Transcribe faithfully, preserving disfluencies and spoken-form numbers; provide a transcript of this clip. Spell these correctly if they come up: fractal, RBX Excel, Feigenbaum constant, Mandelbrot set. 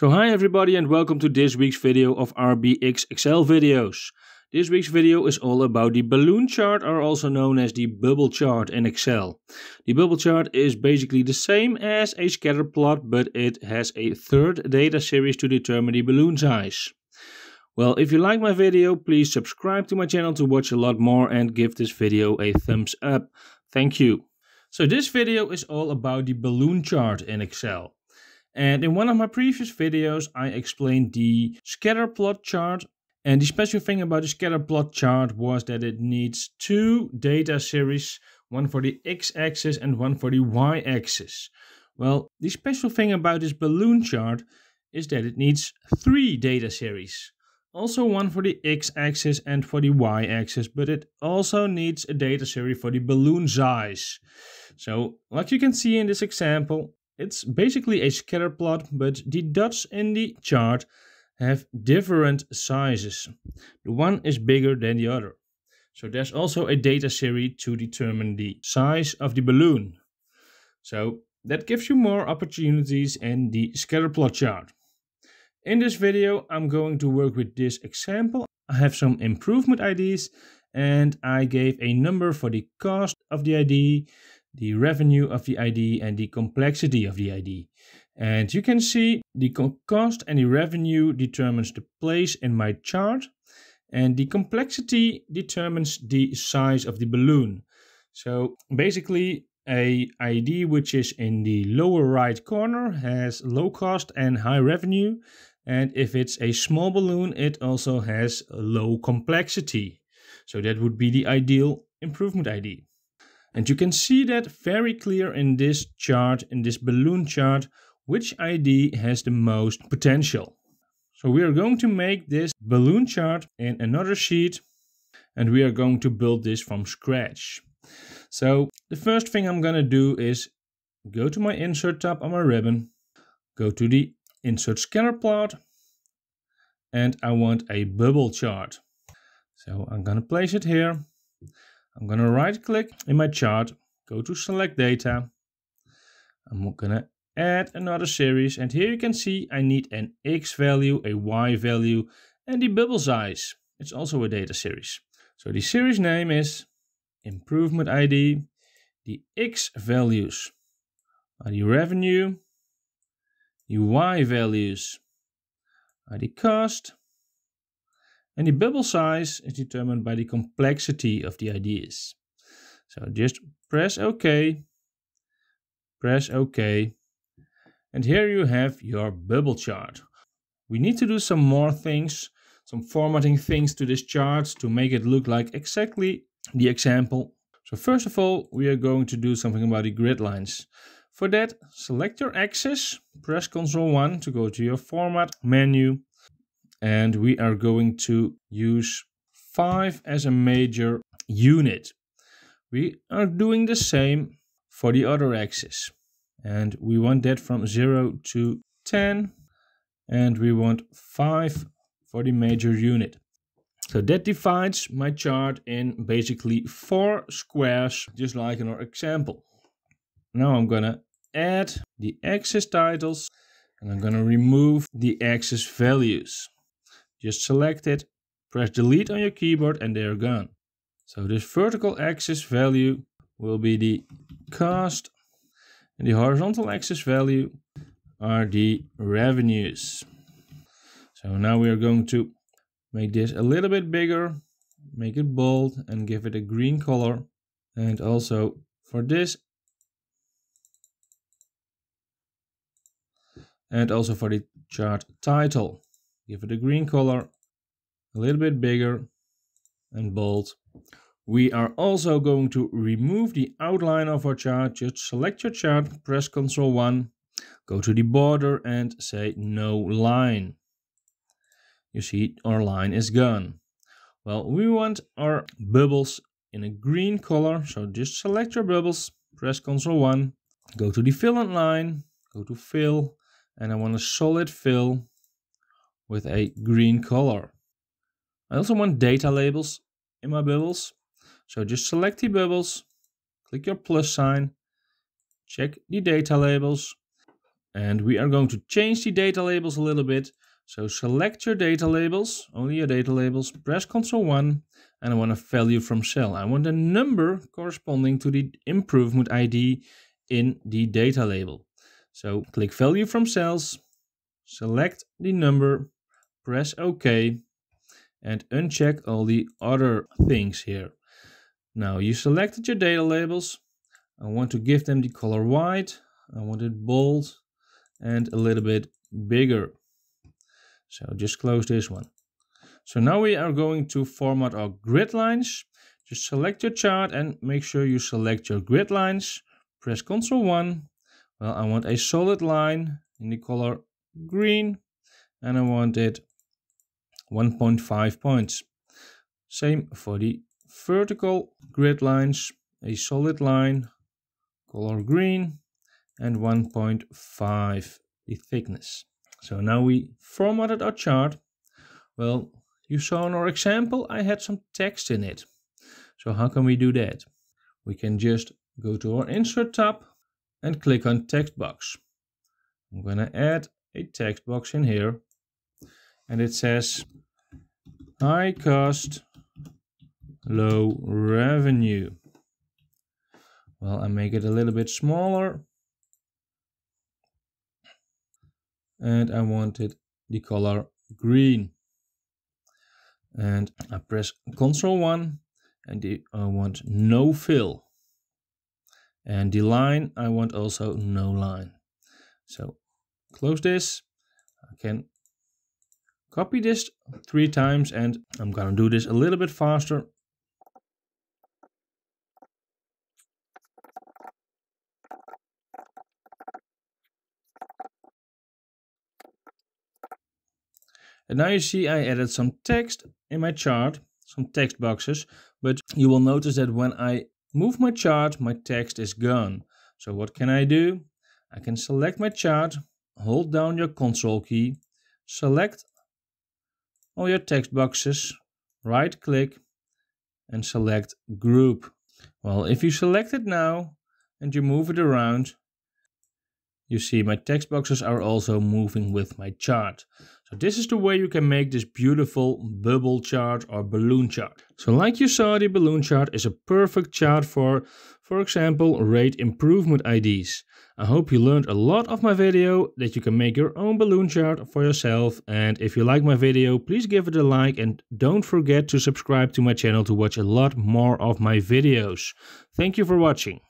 So hi everybody and welcome to this week's video of R B X Excel videos. This week's video is all about the balloon chart, or also known as the bubble chart in Excel. The bubble chart is basically the same as a scatter plot, but it has a third data series to determine the balloon size. Well, if you like my video, please subscribe to my channel to watch a lot more and give this video a thumbs up. Thank you. So this video is all about the balloon chart in Excel. And in one of my previous videos, I explained the scatter plot chart. And the special thing about the scatter plot chart was that it needs two data series, one for the x-axis and one for the y-axis. Well, the special thing about this balloon chart is that it needs three data series. Also one for the x-axis and for the y-axis, but it also needs a data series for the balloon size. So, like you can see in this example, it's basically a scatter plot, but the dots in the chart have different sizes. The one is bigger than the other. So there's also a data series to determine the size of the balloon. So that gives you more opportunities in the scatter plot chart. In this video, I'm going to work with this example. I have some improvement I Ds, and I gave a number for the cost of the I D, the revenue of the I D, and the complexity of the I D. And you can see the cost and the revenue determines the place in my chart, and the complexity determines the size of the balloon. So basically, a I D which is in the lower right corner has low cost and high revenue, and if it's a small balloon, it also has low complexity. So that would be the ideal improvement I D. And you can see that very clear in this chart, in this balloon chart, which I D has the most potential. So we are going to make this balloon chart in another sheet, and we are going to build this from scratch. So the first thing I'm going to do is go to my Insert tab on my ribbon, go to the Insert Scatter Plot, and I want a bubble chart. So I'm going to place it here. I'm going to right click in my chart, go to select data. I'm going to add another series, and here you can see I need an X value, a Y value, and the bubble size. It's also a data series. So the series name is improvement I D. The X values are the revenue, the Y values are the cost, and the bubble size is determined by the complexity of the I Ds. So just press OK, press OK, and here you have your bubble chart. We need to do some more things, some formatting things to this chart to make it look like exactly the example. So first of all, we are going to do something about the grid lines. For that, select your axis, press Control one to go to your format menu. And we are going to use five as a major unit. We are doing the same for the other axis. And we want that from zero to ten. And we want five for the major unit. So that divides my chart in basically four squares, just like in our example. Now I'm going to add the axis titles, and I'm going to remove the axis values. Just select it, press delete on your keyboard, and they're gone. So this vertical axis value will be the cost, and the horizontal axis value are the revenues. So now we are going to make this a little bit bigger, make it bold, and give it a green color. And also for this, and also for the chart title, give it a green color, a little bit bigger and bold. We are also going to remove the outline of our chart. Just select your chart, press Control one, go to the border and say no line. You see our line is gone. Well, we want our bubbles in a green color, so just select your bubbles, press Control one, go to the fill and line, go to fill, and I want a solid fill with a green color. I also want data labels in my bubbles. So just select the bubbles, click your plus sign, check the data labels, And we are going to change the data labels a little bit. So select your data labels, only your data labels, press Control one, and I want a value from cell. I want a number corresponding to the improvement I D in the data label. So click value from cells, select the number, press OK, and uncheck all the other things here. Now you selected your data labels. I want to give them the color white, I want it bold, and a little bit bigger. So just close this one. So now we are going to format our grid lines. Just select your chart and make sure you select your grid lines. Press Control one. Well, I want a solid line in the color green and I want it one point five points. Same for the vertical grid lines, a solid line, color green and one point five the thickness. So now we formatted our chart. Well, you saw in our example, I had some text in it. So how can we do that? We can just go to our Insert tab and click on Text Box. I'm gonna add a text box in here. And it says, high cost, low revenue. Well, I make it a little bit smaller. And I wanted the color green. And I press Control one and I want no fill. And the line, I want also no line. So close this. I can copy this three times and I'm gonna do this a little bit faster. And now you see I added some text in my chart, some text boxes, but you will notice that when I move my chart, my text is gone. So what can I do? I can select my chart, hold down your Control key, select all your text boxes, right click and select group. Well, if you select it now and you move it around, you see my text boxes are also moving with my chart. So this is the way you can make this beautiful bubble chart or balloon chart. So like you saw, the balloon chart is a perfect chart for, for example, rate improvement I Ds. I hope you learned a lot of my video, that you can make your own balloon chart for yourself. And if you like my video, please give it a like and don't forget to subscribe to my channel to watch a lot more of my videos. Thank you for watching.